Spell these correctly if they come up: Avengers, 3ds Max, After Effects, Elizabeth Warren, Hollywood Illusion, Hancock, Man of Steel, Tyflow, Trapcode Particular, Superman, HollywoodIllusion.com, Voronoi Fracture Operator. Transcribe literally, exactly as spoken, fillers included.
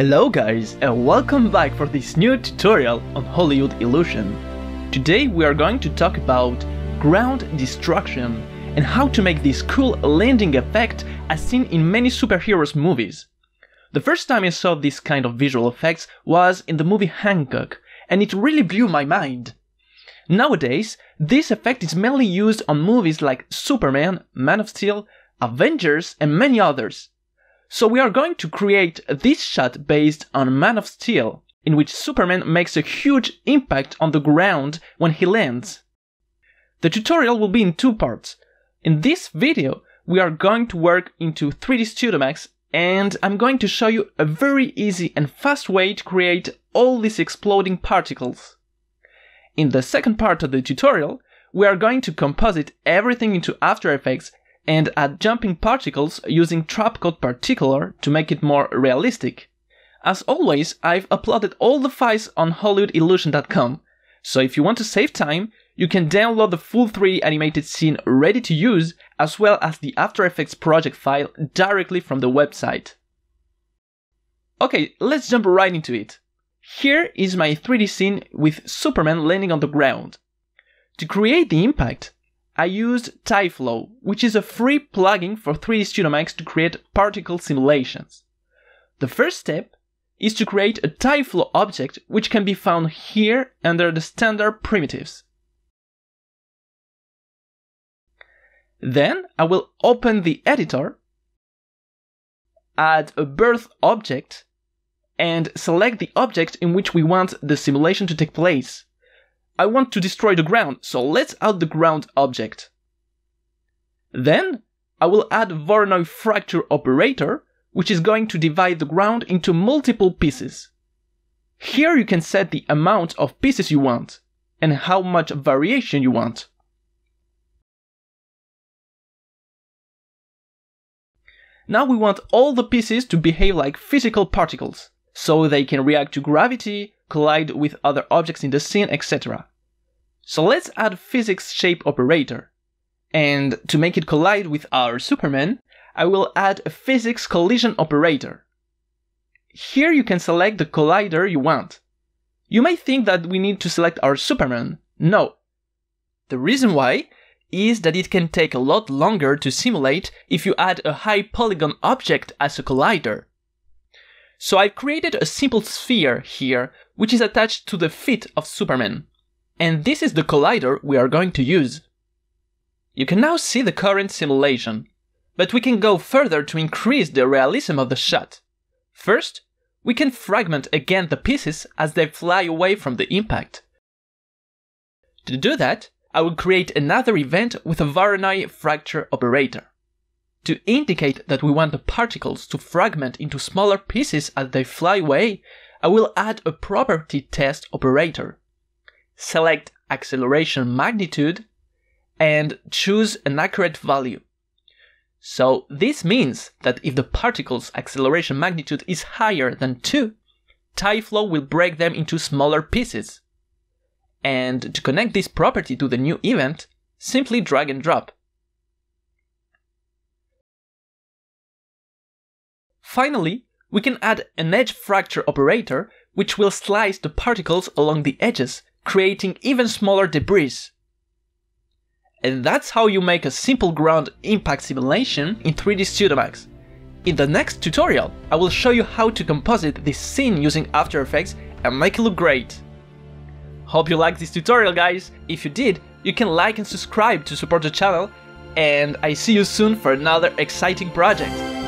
Hello guys, and welcome back for this new tutorial on Hollywood Illusion. Today we are going to talk about ground destruction and how to make this cool landing effect as seen in many superheroes movies. The first time I saw this kind of visual effects was in the movie Hancock, and it really blew my mind. Nowadays, this effect is mainly used on movies like Superman, Man of Steel, Avengers and many others. So we are going to create this shot based on Man of Steel, in which Superman makes a huge impact on the ground when he lands. The tutorial will be in two parts. In this video, we are going to work into three D Max, and I'm going to show you a very easy and fast way to create all these exploding particles. In the second part of the tutorial, we are going to composite everything into After Effects and add jumping particles using Trapcode Particular to make it more realistic. As always, I've uploaded all the files on Hollywood Illusion dot com, so if you want to save time, you can download the full three D animated scene ready to use, as well as the After Effects project file directly from the website. Okay, let's jump right into it. Here is my three D scene with Superman landing on the ground. To create the impact, I used Tyflow, which is a free plugin for three D Max to create particle simulations. The first step is to create a Tyflow object, which can be found here under the standard primitives. Then I will open the editor, add a birth object, and select the object in which we want the simulation to take place. I want to destroy the ground, so let's add the ground object. Then I will add Voronoi Fracture Operator, which is going to divide the ground into multiple pieces. Here you can set the amount of pieces you want, and how much variation you want. Now we want all the pieces to behave like physical particles, so they can react to gravity, collide with other objects in the scene, et cetera. So let's add physics shape operator. And to make it collide with our Superman, I will add a physics collision operator. Here you can select the collider you want. You may think that we need to select our Superman. No. The reason why is that it can take a lot longer to simulate if you add a high polygon object as a collider. So I've created a simple sphere here, which is attached to the feet of Superman. And this is the collider we are going to use. You can now see the current simulation, but we can go further to increase the realism of the shot. First, we can fragment again the pieces as they fly away from the impact. To do that, I will create another event with a Voronoi Fracture Operator, to indicate that we want the particles to fragment into smaller pieces as they fly away. I will add a property test operator. Select acceleration magnitude and choose an accurate value. So this means that if the particle's acceleration magnitude is higher than two, Tyflow will break them into smaller pieces. And to connect this property to the new event, simply drag and drop. Finally, we can add an edge fracture operator, which will slice the particles along the edges, creating even smaller debris. And that's how you make a simple ground impact simulation in three D Max. In the next tutorial, I will show you how to composite this scene using After Effects and make it look great. Hope you liked this tutorial, guys. If you did, you can like and subscribe to support the channel, and I see you soon for another exciting project.